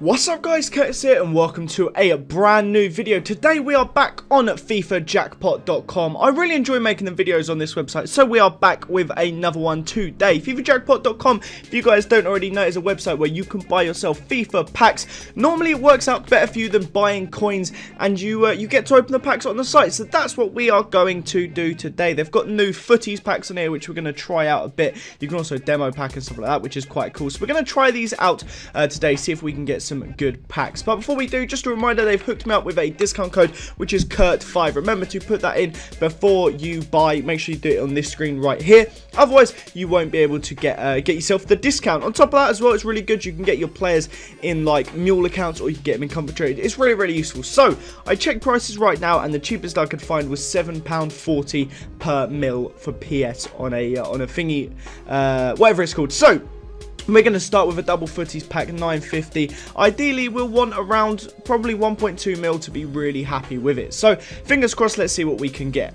What's up guys, Curtis here and welcome to a brand new video. Today we are back on fifajackpot.com. I really enjoy making the videos on this website, so we are back with another one today. Fifajackpot.com, if you guys don't already know, is a website where you can buy yourself FIFA packs. Normally it works out better for you than buying coins, and you get to open the packs on the site, so that's what we are going to do today. They've got new footies packs on here which we're going to try out a bit. You can also demo pack and stuff like that, which is quite cool. So we're going to try these out today, see if we can get some good packs. But before we do, just a reminder, they've hooked me up with a discount code which is CURT5. Remember to put that in before you buy. Make sure you do it on this screen right here, otherwise you won't be able to get yourself the discount. On top of that as well, it's really good. You can get your players in like mule accounts, or you can get them in combo trade. It's really, really useful. So I checked prices right now, and the cheapest I could find was £7.40 per mil for PS on a thingy, whatever it's called. So we're going to start with a double footies pack, 950. Ideally, we'll want around probably 1.2 mil to be really happy with it. So, fingers crossed, let's see what we can get.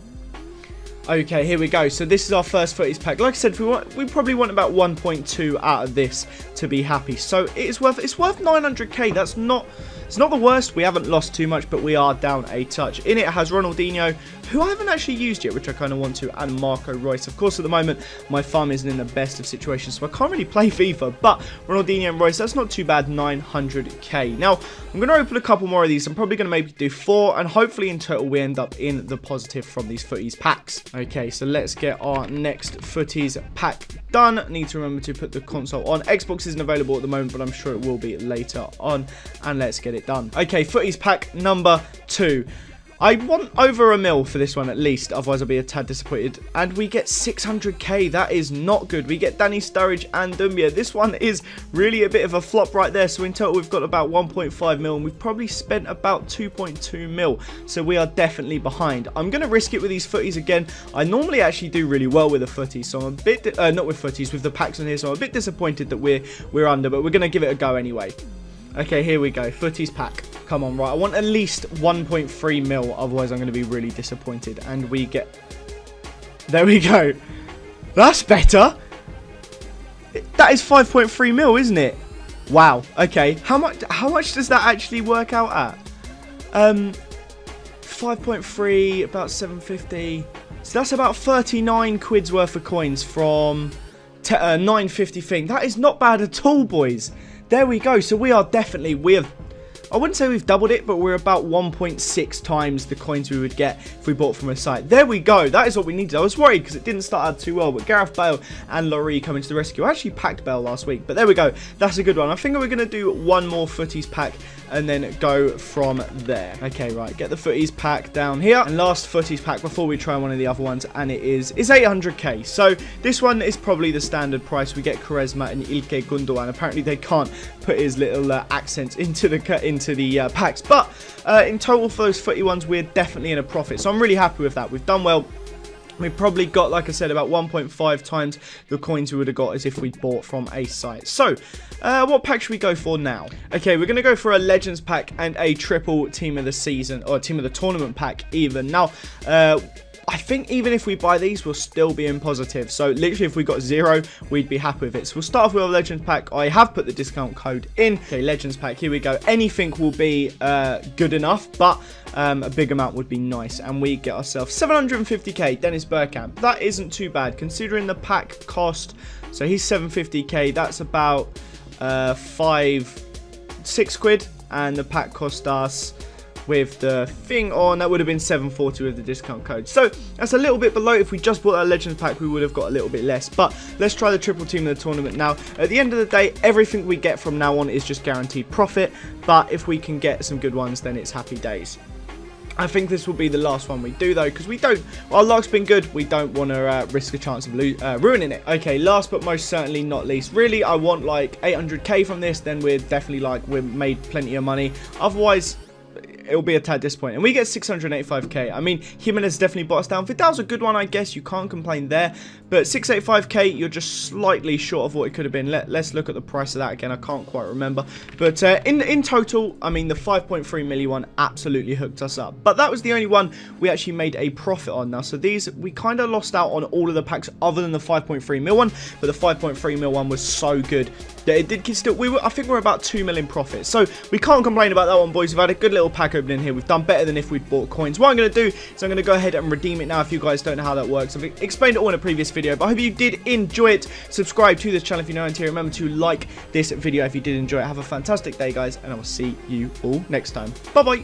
Okay, here we go. So this is our first footies pack. Like I said, we probably want about 1.2 out of this to be happy. So it's worth 900k. That's not, it's not the worst. We haven't lost too much, but we are down a touch. In it has Ronaldinho, who I haven't actually used yet, which I kind of want to, and Marco Reus. Of course, at the moment my farm isn't in the best of situations, so I can't really play FIFA. But Ronaldinho and Reus, that's not too bad. 900k. Now I'm going to open a couple more of these. I'm probably going to maybe do 4, and hopefully in total we end up in the positive from these footies packs. Okay, so let's get our next footies pack done. Need to remember to put the console on. Xbox isn't available at the moment, but I'm sure it will be later on. And let's get it done. Okay, footies pack number 2. I want over a mil for this one at least, otherwise I'll be a tad disappointed. And we get 600k. That is not good. We get Danny Sturridge and Dumbia. This one is really a bit of a flop right there. So in total we've got about 1.5 mil, and we've probably spent about 2.2 mil. So we are definitely behind. I'm going to risk it with these footies again. I normally actually do really well with the footies, so I'm a bit not with footies, with the packs on here. So I'm a bit disappointed that we're under, but we're going to give it a go anyway. Okay, here we go. Footies pack. Come on, right. I want at least 1.3 mil, otherwise I'm going to be really disappointed. And we get... there we go. That's better. That is 5.3 mil, isn't it? Wow. Okay. How much does that actually work out at? 5.3, about 750. So that's about 39 quid's worth of coins from 950 thing. That is not bad at all, boys. There we go. So we are definitely, I wouldn't say we've doubled it, but we're about 1.6 times the coins we would get if we bought from a site. There we go. That is what we needed. I was worried because it didn't start out too well, but Gareth Bale and Laurie coming to the rescue. I actually packed Bale last week, but there we go. That's a good one. I think we're going to do one more footies pack and then go from there. Okay, right. Get the footies pack down here. And last footies pack before we try one of the other ones, and it's 800k. So this one is probably the standard price. We get Kresma and Ilke Gundogan. Apparently they can't put his little accents into the packs, but in total for those footy ones we're definitely in a profit, so I'm really happy with that. We've done well. We've probably got, like I said, about 1.5 times the coins we would have got as if we bought from a site. So what pack should we go for now? Okay, we're going to go for a Legends pack and a triple team of the season, or team of the tournament pack even. Now I think even if we buy these, we'll still be in positive. So literally, if we got 0, we'd be happy with it. So we'll start off with our Legends pack. I have put the discount code in. Okay, Legends pack, here we go. Anything will be good enough, but a big amount would be nice. And we get ourselves 750k, Dennis Bergkamp. That isn't too bad, considering the pack cost. So he's 750k, that's about 6 quid. And the pack cost us... with the thing on, that would have been 740 with the discount code. So that's a little bit below. If we just bought that Legends pack, we would have got a little bit less. But let's try the triple team of the tournament now. At the end of the day, everything we get from now on is just guaranteed profit. But if we can get some good ones, then it's happy days. I think this will be the last one we do, though, because we don't... our luck's been good. We don't want to risk a chance of ruining it. Okay, last but most certainly not least. Really, I want, like, 800k from this. Then we're definitely, like, we've made plenty of money. Otherwise... it'll be a tad disappointing. And we get 685k. I mean, Jimenez definitely bought us down. Vidal's a good one, I guess. You can't complain there. But 685k, you're just slightly short of what it could have been. Let's look at the price of that again. I can't quite remember. But in total, I mean, the 5.3 million one absolutely hooked us up. But that was the only one we actually made a profit on now. So these, we kind of lost out on all of the packs other than the 5.3 mil one. But the 5.3 mil one was so good that it did still, I think we're about 2 million profit. So we can't complain about that one, boys. We've had a good little pack opening here. We've done better than if we bought coins. What I'm going to do is I'm going to go ahead and redeem it now. If you guys don't know how that works, I've explained it all in a previous video, but I hope you did enjoy it. Subscribe to this channel if you're not here. Remember to like this video if you did enjoy it. Have a fantastic day, guys, and I will see you all next time. Bye-bye.